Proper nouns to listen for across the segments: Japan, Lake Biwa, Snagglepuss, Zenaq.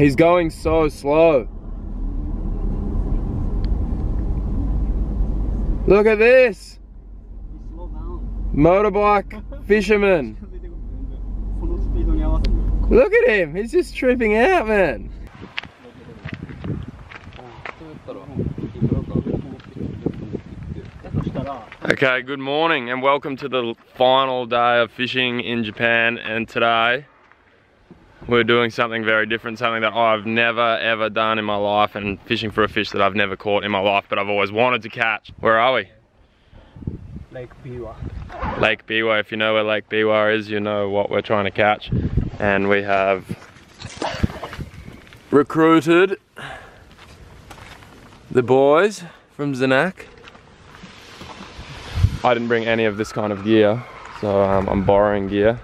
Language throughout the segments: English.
He's going so slow. Look at this. Motorbike fisherman. Look at him. He's just tripping out, man. Okay, good morning and welcome to the final day of fishing in Japan, and today we're doing something very different, something that I've never ever done in my life, and fishing for a fish that I've never caught in my life but I've always wanted to catch. Where are we? Lake Biwa. Lake Biwa. If you know where Lake Biwa is, you know what we're trying to catch. And we have recruited the boys from Zenaq. I didn't bring any of this kind of gear, so I'm borrowing gear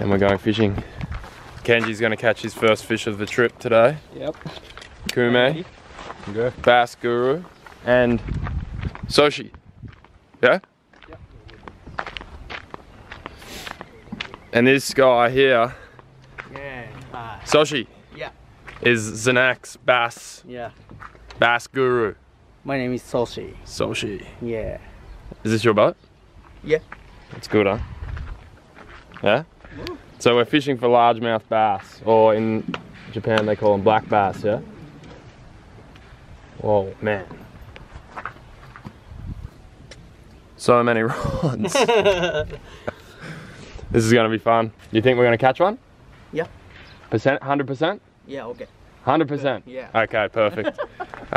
and we're going fishing. Kenji's going to catch his first fish of the trip today. Yep. Kume, okay. Bass Guru and Soshi. Yeah? Yep. And this guy here, yeah, Soshi, yeah, is Zenaq's bass. Yeah. Bass Guru. My name is Soshi. Soshi. Yeah. Is this your boat? Yeah. That's good, huh? Yeah? Ooh. So we're fishing for largemouth bass, or in Japan they call them black bass, yeah? Whoa, man. So many rods. This is going to be fun. You think we're going to catch one? Yeah. Percent? 100%? Yeah, okay. 100%? Yeah. Okay, perfect.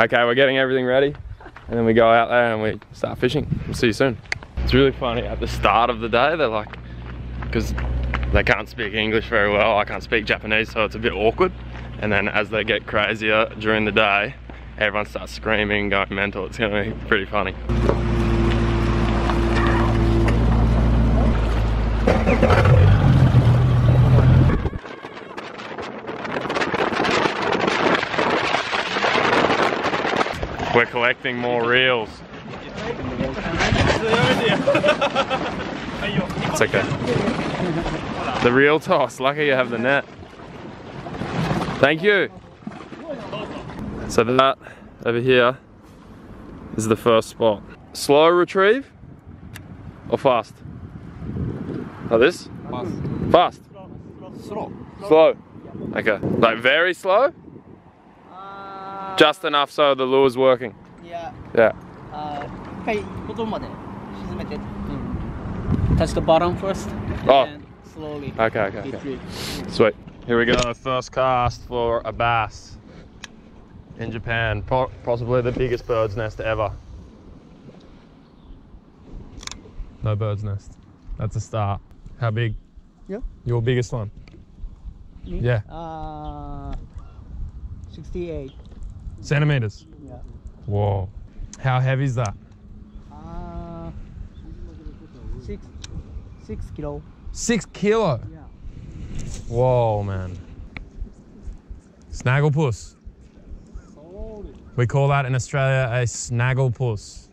Okay, we're getting everything ready, and then we go out there and we start fishing. We'll see you soon. It's really funny, at the start of the day, they're like, because they can't speak English very well, I can't speak Japanese, so it's a bit awkward. And then as they get crazier during the day, everyone starts screaming, going mental. It's going to be pretty funny. We're collecting more reels. It's okay. The reel toss. Lucky you have the net. Thank you. So that over here is the first spot. Slow retrieve or fast? Like this? Fast. Slow. Okay. Like very slow? Just enough so the lure's working. Yeah. Yeah. Touch the bottom first. Oh. And slowly. Okay. Sweet. Here we go. Our first cast for a bass in Japan. Possibly the biggest bird's nest ever. No bird's nest. That's a start. How big? Yeah. Your biggest one? Me? Yeah. 68. Centimeters? Yeah. Whoa. How heavy is that? 6 kilo. 6 kilo? Yeah. Whoa, man. Snagglepuss. We call that in Australia a snagglepuss.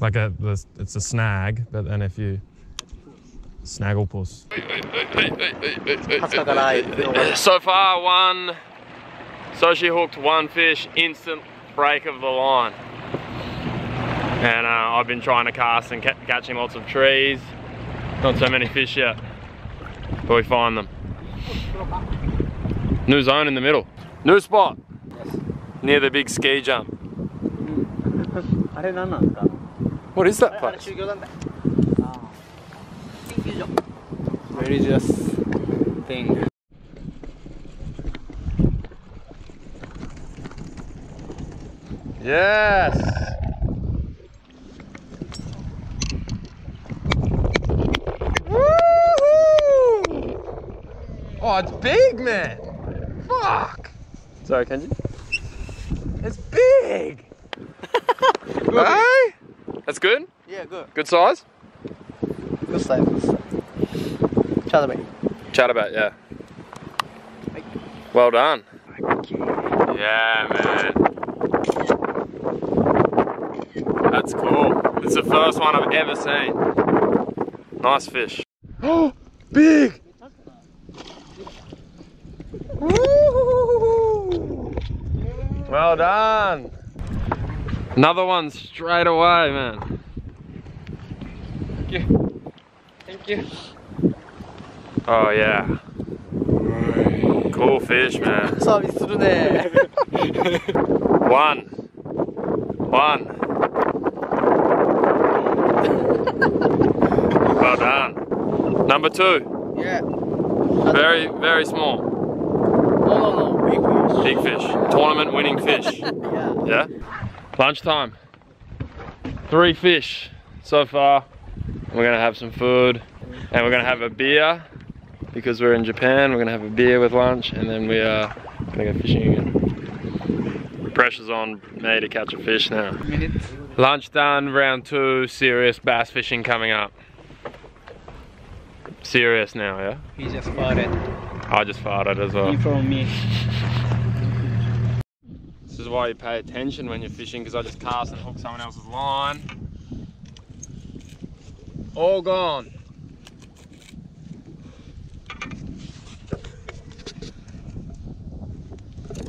Like it's a snag, but then if you... Snagglepuss. So far, Soshi hooked one fish, instant break of the line. And I've been trying to cast and kept catching lots of trees. Not so many fish yet, but we find them. New zone in the middle. New spot. Near the big ski jump. What is that place? Religious thing. Yes. Woohoo! Oh, it's big, man. Fuck. Sorry, Kenji. It's big. Good. Hey? That's good? Yeah, good. Good size? Good size. Chatterbait. Chatterbait, yeah. Well done. Yeah, man. That's cool. It's the first one I've ever seen. Nice fish. big! Woo! Well done! Another one straight away, man. Thank you. Thank you. Oh yeah. Cool fish, man. One. Well done. Number two. Yeah. Very, very small. No, big fish. Big fish. Tournament winning fish. Yeah. Yeah. Lunchtime. 3 fish so far. We're gonna have some food and we're gonna have a beer. Because we're in Japan, we're gonna have a beer with lunch and then we are gonna go fishing again. Pressure's on me to catch a fish now. Minutes. Lunch done, round 2, serious bass fishing coming up. Serious now, yeah? He just farted. I just farted as well. You from me. This is why you pay attention when you're fishing, because I just cast and hook someone else's line. All gone.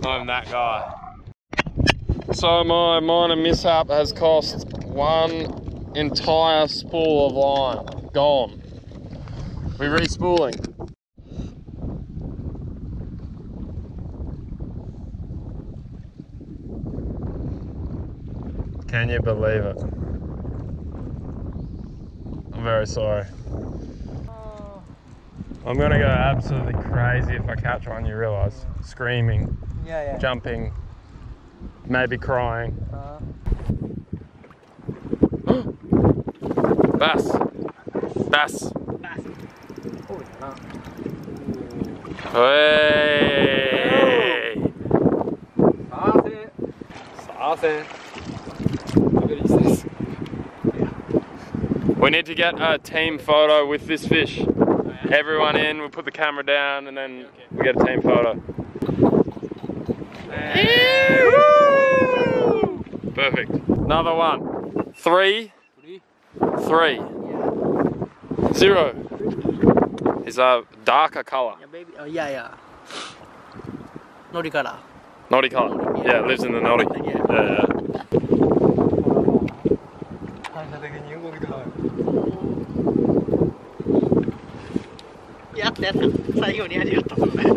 I'm that guy. So my minor mishap has cost one entire spool of line. Gone. We're re-spooling. Can you believe it? I'm very sorry. I'm gonna go absolutely crazy if I catch one, you realise. Screaming. Yeah, yeah. Jumping, maybe crying. Bass. Bass. Bass. Oh, no. Hey. We need to get a team photo with this fish. Oh, yeah. Everyone in, we'll put the camera down and then we get a team photo. Perfect. Another one. 3. 3. 3. 0. It's a darker color. Yeah, baby. Oh, yeah, yeah. Nori color. Nori color. Yeah, it lives in the Nori. Yeah. Fish! Fish! Oh yeah, yeah, yeah!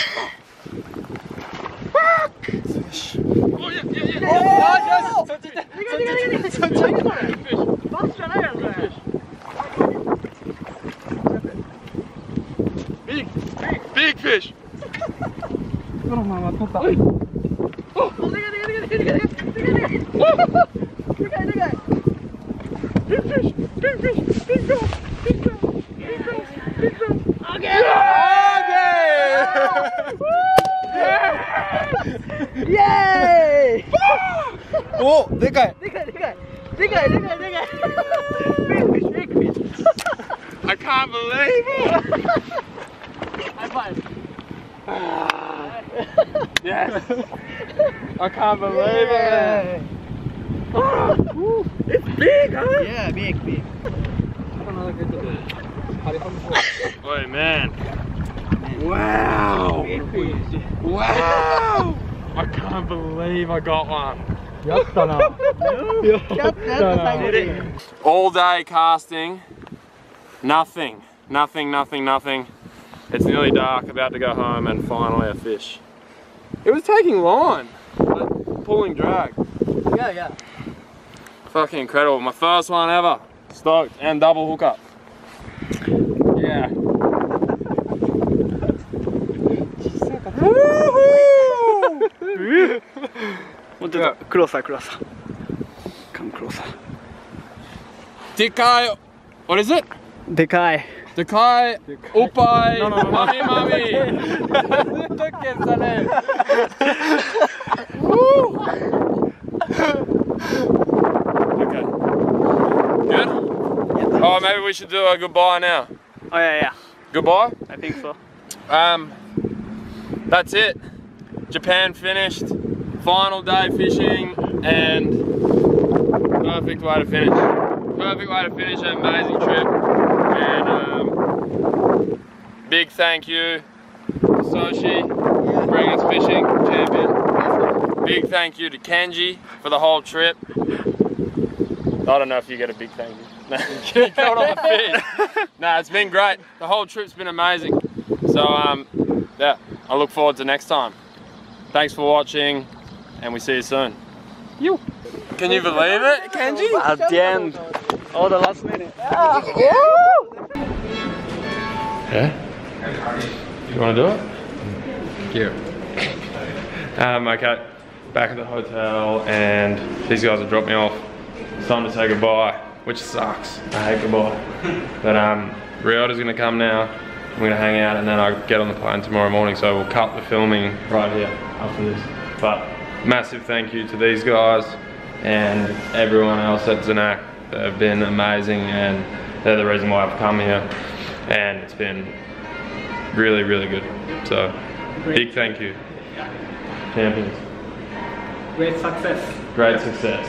Oh, oh, yeah. Big, big, big fish! Yay! Oh, big guy! Big guy! Big fish! I can't believe it! High five! Yes! I can't believe it! Oh, it's big, huh? Yeah, big. Oh man! Wow! Wow! I can't believe I got one. All day casting, nothing. It's nearly dark, about to go home, and finally a fish. It was taking line, but pulling drag. Yeah, yeah. Fucking incredible. My first one ever. Stoked and double hookup. Yeah. Closer. Come closer. Dekai. What is it? Dekai. Upai. No. Mami. Okay. Good? Yeah, oh, maybe we should do a goodbye now. Oh, yeah. Goodbye? I think so. That's it. Japan finished. final day fishing, and perfect way to finish. Perfect way to finish an amazing trip, and big thank you, Soshi, for bringing us fishing, champion. Big thank you to Kenji for the whole trip. I don't know if you get a big thank you. You caught all the fish. No, it's been great. The whole trip's been amazing. So yeah, I look forward to next time. Thanks for watching, and we see you soon. You. Can you believe it, Kenji? At the end. Oh, the last minute. Yeah? You want to do it? Thank you. Okay, back at the hotel, and these guys have dropped me off. It's time to say goodbye, which sucks. I hate goodbye. But Ryota's gonna come now. I'm gonna hang out, and then I get on the plane tomorrow morning, so we'll cut the filming right here after this. But massive thank you to these guys and everyone else at Zenaq. They've been amazing, and they're the reason why I've come here, and it's been really, really good. So big thank you. Champions. Great success. Great success.